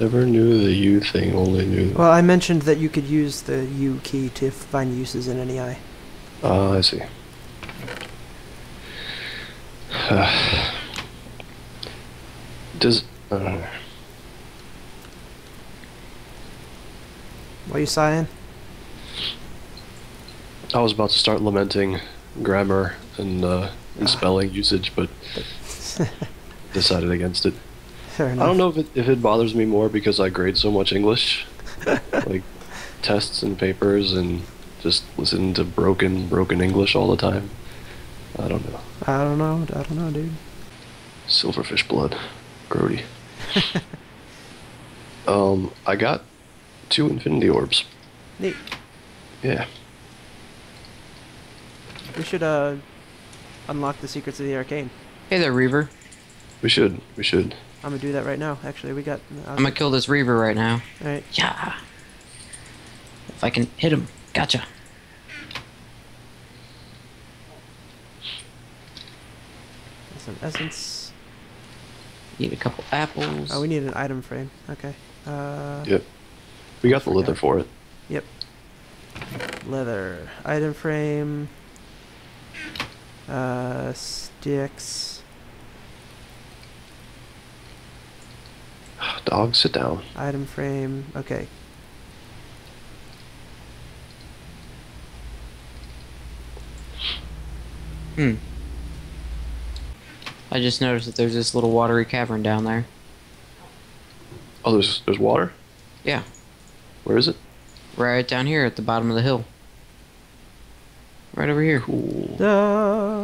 Never knew the U thing, only knew... Well, I mentioned that you could use the U key to find uses in NEI. Ah, I see. Does... I don't know. What are you sighing? I was about to start lamenting grammar and spelling usage, but decided against it. Fair enough. I don't know if it bothers me more because I grade so much English, like tests and papers, and just listen to broken English all the time. I don't know. I don't know, dude. Silverfish blood, grody. I got 2 infinity orbs. Neat. Yeah. We should unlock the secrets of the arcane. Hey there, Reaver. We should. I'm gonna do that right now. Actually, we got. I'm gonna kill this Reaver right now. All right. Yeah. If I can hit him, gotcha. That's an essence. Need a couple apples. Oh, we need an item frame. Okay. Yep. We got the leather for it. Yep. Leather. Item frame. Sticks. Dog, sit down. Item frame. Okay. Hmm. I just noticed that there's this little watery cavern down there. Oh, there's water? Yeah. Where is it? Right down here at the bottom of the hill. Right over here. Cool.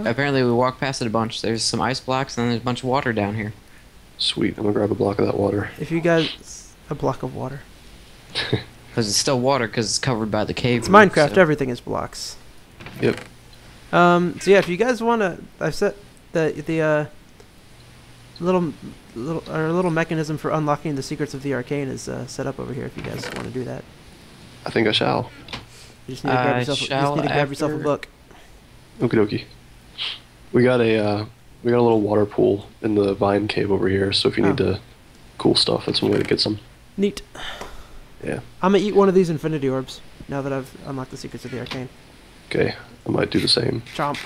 Apparently we walked past it a bunch. There's some ice blocks and then there's a bunch of water down here. Sweet. I'm gonna grab a block of that water. If you guys... a block of water. Because it's still water because it's covered by the cave. It's route, Minecraft. So. Everything is blocks. Yep. So yeah, if you guys want to... I've set the little mechanism for unlocking the secrets of the arcane is set up over here if you guys want to do that. I think I shall. You just need to grab yourself, a book. Okie dokie. We got a little water pool in the vine cave over here, so if you need to cool stuff, that's one way to get some. Neat. Yeah. I'm gonna eat one of these infinity orbs now that I've unlocked the secrets of the arcane. Okay, I might do the same. Chomp.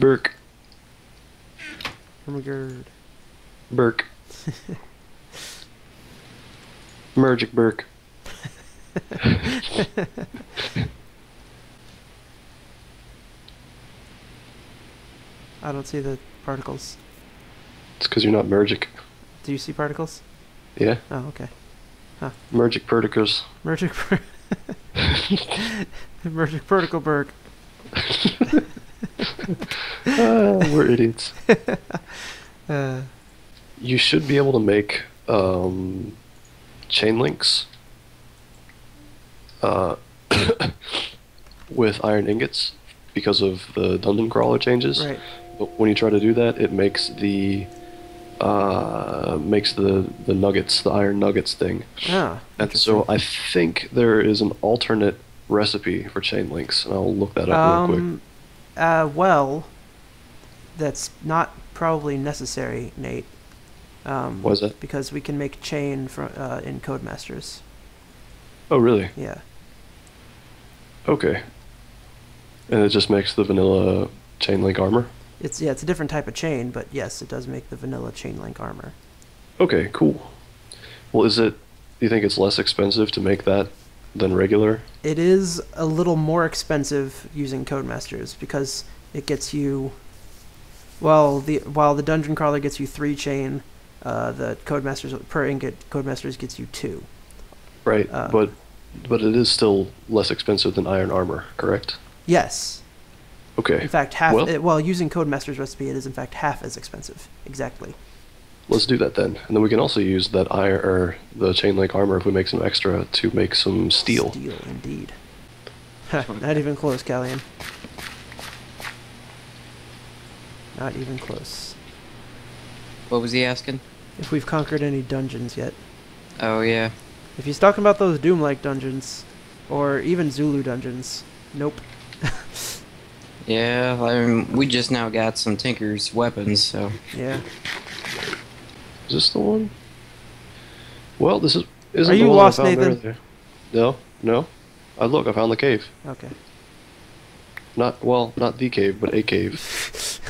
Burk. Hermigerd. Burk. Mergic Burke. I don't see the particles. It's because you're not mergic. Do you see particles? Yeah. Oh, okay. Huh. Mergic Perticus. Mergic Per... Mergic Perticleberg. We're idiots. You should be able to make... chain links with iron ingots because of the Dungeon Crawler changes. Right. But when you try to do that, it makes the nuggets, the iron nuggets thing. Ah, and so I think there is an alternate recipe for chain links, and I'll look that up real quick. Well, that's not probably necessary, Nate. Why is that? Because we can make chain from in Koadmasters. Oh, really? Yeah. Okay. And it just makes the vanilla chain link armor? It's a different type of chain, but yes, it does make the vanilla chain link armor. Okay, cool. Well, do you think it's less expensive to make that than regular? It is a little more expensive using Koadmasters because it gets you... Well, while the Dungeon Crawler gets you 3 chain... the Koadmasters per ingot, Koadmasters gets you 2. Right, but it is still less expensive than iron armor, correct? Yes. Okay. In fact, using Koadmasters recipe, it is in fact half as expensive. Exactly. Let's do that then, and then we can also use that iron or the chain link armor if we make some extra to make some steel. Steel, indeed. Not even close, Callian. Not even close. What was he asking? If we've conquered any dungeons yet. Oh, yeah. If he's talking about those Doom-like dungeons, or even Zulu dungeons, nope. Yeah, I mean, we just now got some Tinker's weapons, so... Yeah. Is this the one? Well, this isn't the one I found earlier. Are you lost, Nathan? No, no. Look, I found the cave. Okay. Not, well, not the cave, but a cave.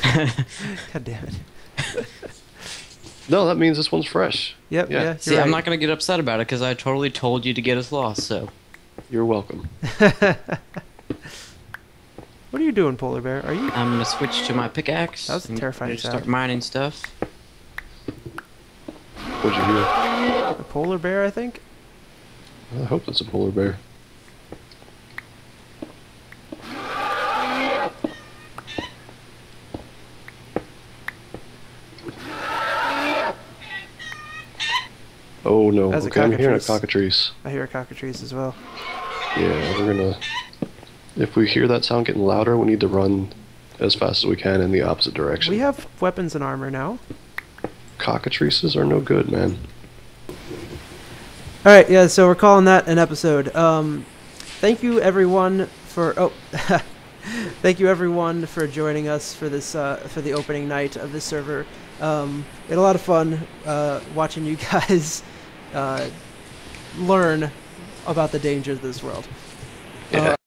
God damn it. No, that means this one's fresh. Yep, yeah. See, right. I'm not going to get upset about it, because I totally told you to get us lost, so... You're welcome. What are you doing, polar bear? Are you? I'm gonna switch to my pickaxe. That was a terrifying sound. Start mining stuff. What'd you hear? A polar bear, I think. I hope it's a polar bear. Oh no! Okay, I'm hearing a cockatrice. I hear a cockatrice as well. Yeah, we're gonna. If we hear that sound getting louder, we need to run as fast as we can in the opposite direction. We have weapons and armor now. Cockatrices are no good, man. Alright, yeah, so we're calling that an episode. Thank you, everyone, for... Oh, thank you, everyone, for joining us for this for the opening night of this server. It was a lot of fun watching you guys learn about the dangers of this world. Yeah.